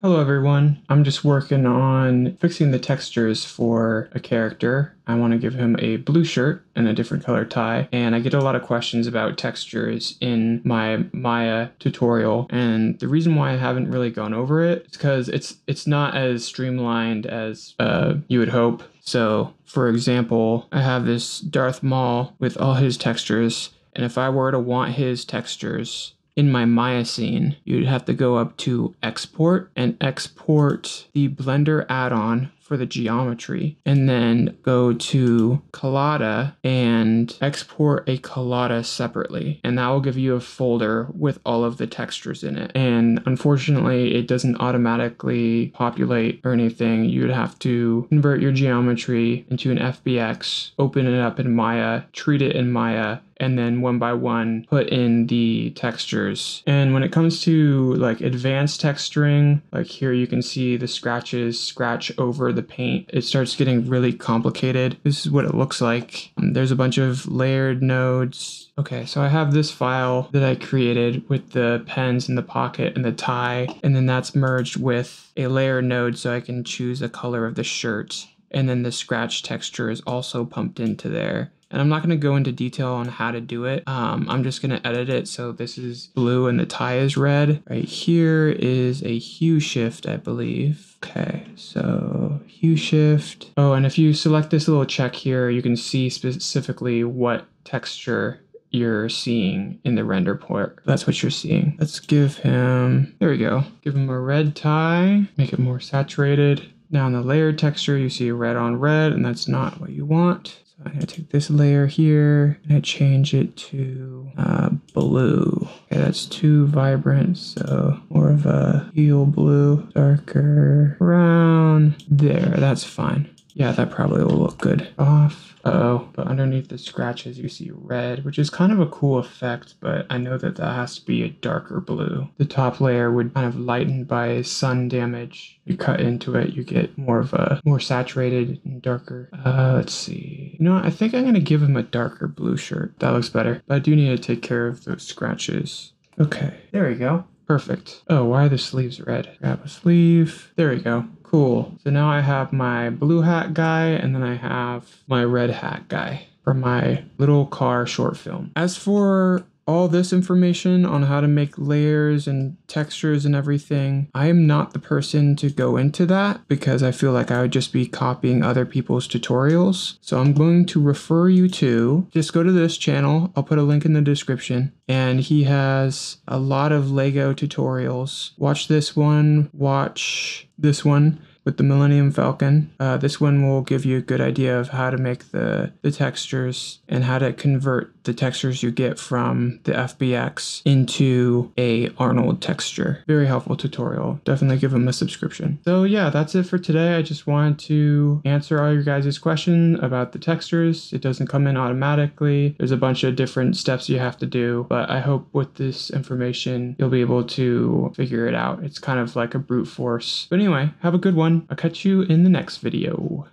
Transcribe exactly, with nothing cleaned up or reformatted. Hello everyone, I'm just working on fixing the textures for a character. I want to give him a blue shirt and a different color tie, and I get a lot of questions about textures in my Maya tutorial, and the reason why I haven't really gone over it is because it's it's not as streamlined as uh, you would hope. So for example, I have this Darth Maul with all his textures, and if I were to want his textures in my Maya scene, you'd have to go up to export and export the Blender add-on for the geometry, and then go to Collada and export a Collada separately. And that will give you a folder with all of the textures in it. And unfortunately, it doesn't automatically populate or anything. You'd have to convert your geometry into an F B X, open it up in Maya, treat it in Maya, and then one by one put in the textures. And when it comes to like advanced texturing, like here you can see the scratches scratch over the paint. It starts getting really complicated. This is what it looks like. There's a bunch of layered nodes. Okay, so I have this file that I created with the pens and the pocket and the tie, and then that's merged with a layer node so I can choose the color of the shirt. And then the scratch texture is also pumped into there. And I'm not going to go into detail on how to do it. Um, I'm just going to edit it. So this is blue and the tie is red. Right here is a hue shift, I believe. Okay, so hue shift. Oh, and if you select this little check here, you can see specifically what texture you're seeing in the render port. That's what you're seeing. Let's give him, there we go. Give him a red tie, make it more saturated. Now in the layer texture, you see red on red, and that's not what you want. I'm going to take this layer here and I change it to uh, blue. Okay, that's too vibrant, so more of a teal blue, darker brown. There, that's fine. Yeah, that probably will look good. Off. Uh-oh. But underneath the scratches, you see red, which is kind of a cool effect, but I know that that has to be a darker blue. The top layer would kind of lighten by sun damage. You cut into it, you get more of a more saturated and darker. Uh, let's see. You know what? I think I'm going to give him a darker blue shirt. That looks better. But I do need to take care of those scratches. Okay. There we go. Perfect. Oh, why are the sleeves red? Grab a sleeve. There we go. Cool. So now I have my blue hat guy, and then I have my red hat guy for my little car short film. As for all this information on how to make layers and textures and everything, I am not the person to go into that because I feel like I would just be copying other people's tutorials. So I'm going to refer you to, just go to this channel. I'll put a link in the description. And he has a lot of LEGO tutorials. Watch this one, watch this one with the Millennium Falcon. Uh, this one will give you a good idea of how to make the, the textures and how to convert the textures you get from the F B X into a Arnold texture. Very helpful tutorial. Definitely give him a subscription. So yeah, that's it for today. I just wanted to answer all your guys' questions about the textures. It doesn't come in automatically. There's a bunch of different steps you have to do, but I hope with this information, you'll be able to figure it out. It's kind of like a brute force. But anyway, have a good one. I'll catch you in the next video.